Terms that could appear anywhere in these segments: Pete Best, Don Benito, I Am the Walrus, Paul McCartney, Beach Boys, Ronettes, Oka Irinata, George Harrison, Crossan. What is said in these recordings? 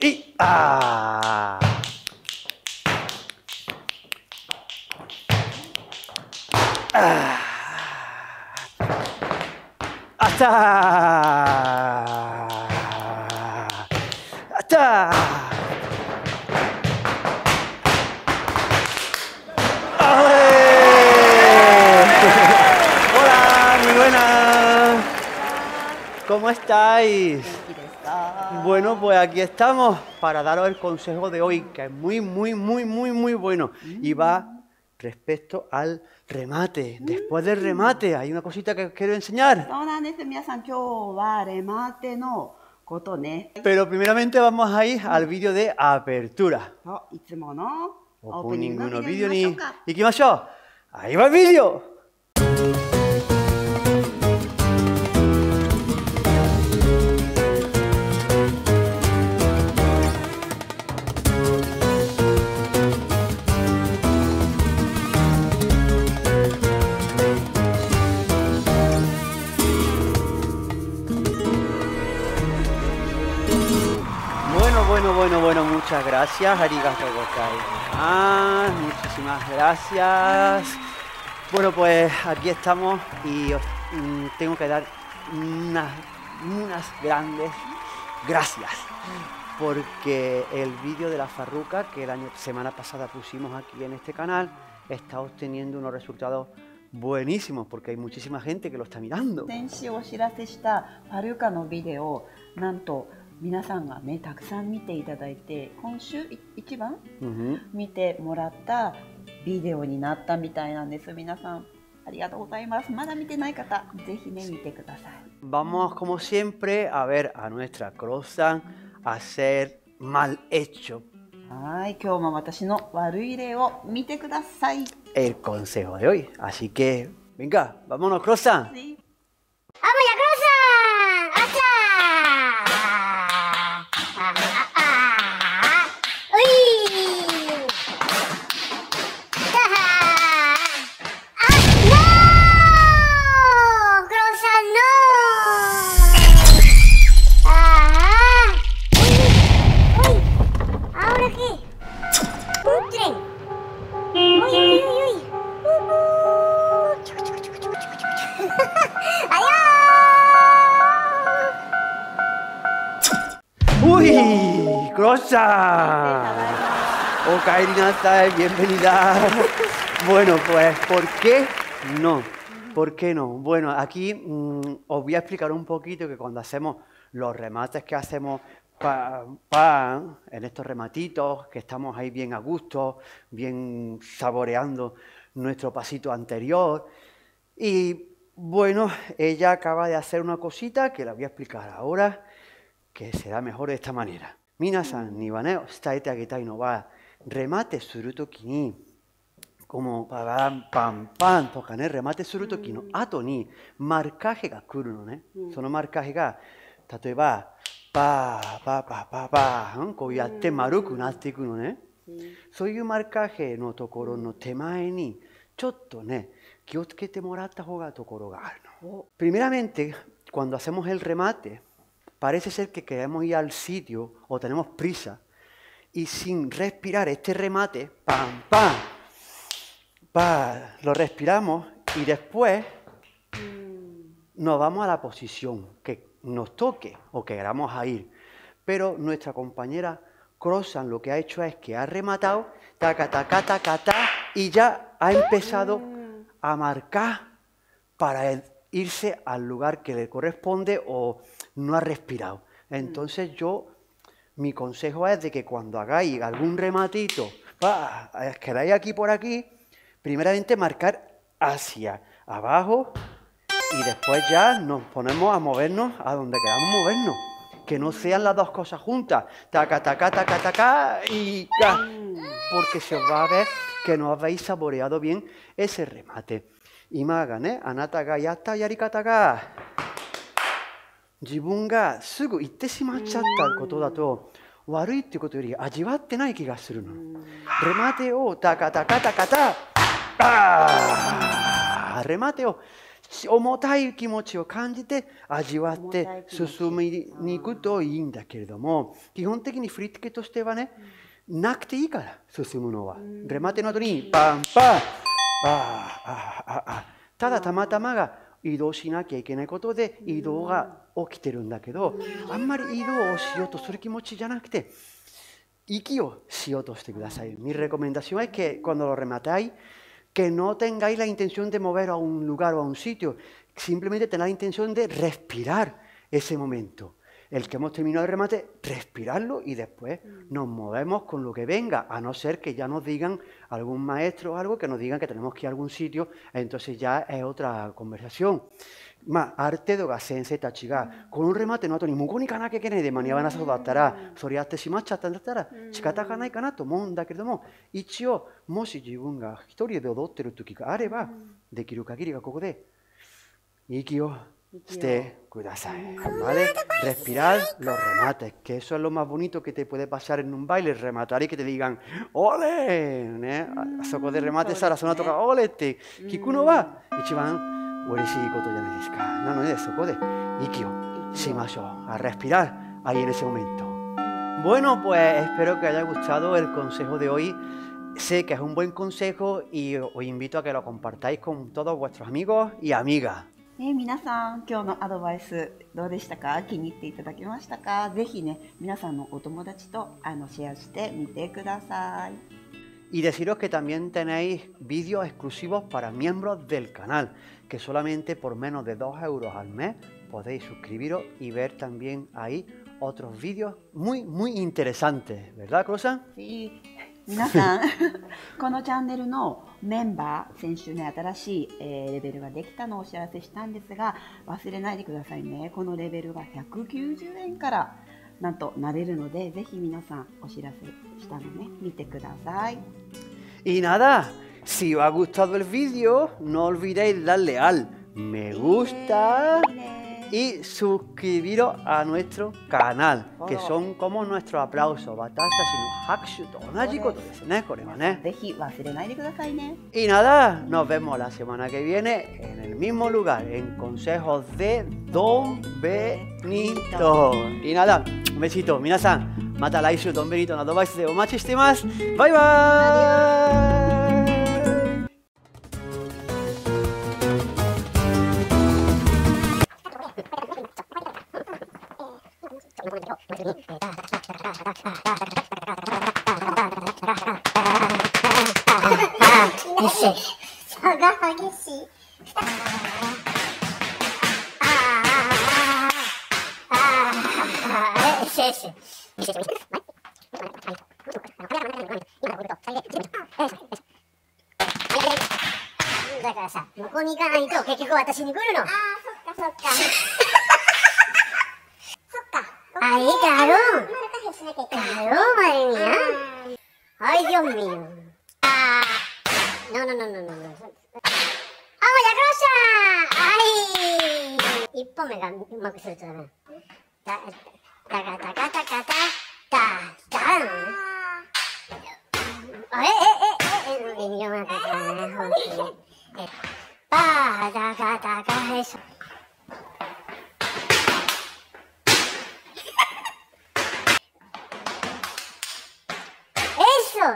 y ¡ah! ¡Ah! ¡Atá! ¡Atá! ¡Hola, muy buenas! ¿Cómo estáis? Bueno, pues aquí estamos para daros el consejo de hoy, que es muy bueno. Y va respecto al remate. Después del remate, hay una cosita que os quiero enseñar. Pero primeramente vamos a ir al vídeo de apertura. O ninguno vídeo ni... ¿Y qué más yo? ¡Ahí va el vídeo! Bueno, muchas gracias, muchísimas gracias. Bueno, pues aquí estamos y os tengo que dar unas grandes gracias, porque el vídeo de la farruca que semana pasada pusimos aquí en este canal está obteniendo unos resultados buenísimos, porque hay muchísima gente que lo está mirando. 皆さんがね、たくさん見ていただいて、今週一番見てもらったビデオになったみたいなんです。皆さんありがとうございます。まだ見てない方、ぜひね見てください。Vamos como siempre a ver a nuestra Crossan hacer mal hecho. はい、今日も私の悪い例を見てください。El consejo de hoy. Así que, venga, vámonos Crossan. Sí. Vamos ya Crossan. ¡Hasta! ¡Uy! ¡Crossan! ¡Oka Irinata, bienvenida! Bueno, pues, ¿por qué no? ¿Por qué no? Bueno, aquí os voy a explicar un poquito que cuando hacemos los remates que hacemos en estos rematitos, que estamos ahí bien a gusto, bien saboreando nuestro pasito anterior. Y, bueno, ella acaba de hacer una cosita que la voy a explicar ahora, que será mejor de esta manera. Minasan, nibaneo, staete ageta y no va. Remate suruto kini. Como pam, pam, pam, tocané, remate suruto kino. Ato ni, marcaje ga kuru no ne. Sono marcaje ga, tatoeba, pa, pa, pa, pa, pa, ko yatte maruku natte iku no ne. Soiyu marcaje no tokoro no temae ni, chotto ne, kiotsukete moratta hou ga tokoro ga aru no. Primeramente, cuando hacemos el remate, parece ser que queremos ir al sitio o tenemos prisa y sin respirar este remate, ¡pam, pam! ¡Pam! Lo respiramos y después nos vamos a la posición que nos toque o que queramos a ir. Pero nuestra compañera Crossan lo que ha hecho es que ha rematado, taca, taca, taca, taca, y ya ha empezado a marcar para irse al lugar que le corresponde o no ha respirado. Entonces yo, mi consejo es de que cuando hagáis algún rematito, queráis aquí por aquí, primeramente marcar hacia abajo y después ya nos ponemos a movernos a donde queramos movernos. Que no sean las dos cosas juntas. Taca, taca, taca, taca y ca. Porque se os va a ver que no habéis saboreado bien ese remate. Y maga, ¿eh? Anata ga yatta yarikata ga. 自分がすぐ行ってしまっちゃったことだと悪いってことより味わってない気がするの。レマテをタカタカタカタ、レマテを重たい気持ちを感じて味わって進みに行くといいんだけれども、基本的に振り付けとしてはね、なくていいから進むのは。レマテの後にパンパンただたまたまが移動しなきゃいけないことで移動が起きてるんだけど、あんまり移動をしようとする気持ちじゃなくて息をしようとしてください。Mi recomendación es que cuando lo rematáis que no tengáis la intención de mover a un lugar o a un sitio, simplemente tenéis la intención de respirar ese momento. El que hemos terminado el remate, respirarlo y después nos movemos con lo que venga, a no ser que ya nos digan algún maestro o algo que nos digan que tenemos que ir a algún sitio, entonces ya es otra conversación. Más arte do gasense tachiga. Con un remate no atoni mugoni kana ke kene de maniaba na soto dattara, sori atte shimachatta dattara, shikata ga nai kana to omou nda keredomo, ichiou moshi jibun ga hitori de odotteru toki ga areba, dekiru kagiri ga koko de iki o esté kudasai. ¿Vale? Respirar los remates, que eso es lo más bonito que te puede pasar en un baile, rematar y que te digan ole, ¿eh? A soko de remate sara sona toka ole te kiku no wa ichiban嬉しいことじゃないですか。なのでそこで息をしましょう。A respirar ahí en ese momento. Bueno, pues espero que haya gustado el consejo de hoy. Sé que es un buen consejo y os invito a que lo compartáis con todos vuestros amigos y amigas. ね、皆さん今日のアドバイスどうでしたか？気に入っていただけましたか？ぜひね、皆さんのお友達とシェアしてみてください。Y deciros que también tenéis vídeos exclusivos para miembros del canal, que solamente por menos de 2 € al mes podéis suscribiros y ver también ahí otros vídeos muy, muy interesantes. ¿Verdad, Crossan? Sí. 皆さん、このチャンネルのメンバー、先週ね、新しいレベルができたのをお知らせしたんですが、忘れないでくださいね。このレベルが190円からなんとなれるので、ぜひ皆さんお知らせしたのね、見てください。Y nada, si os ha gustado el vídeo, no olvidéis darle al me gusta y suscribiros a nuestro canal, que son como nuestro aplauso. Y nada, nos vemos la semana que viene en el mismo lugar, en Consejos de Don Benito. Y nada, un besito. Minasan, mata la issue Don Benito, nos vemos de omachi estimas. Bye bye. Eso,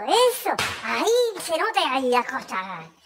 eso. Ahí se nota ahí la cosa.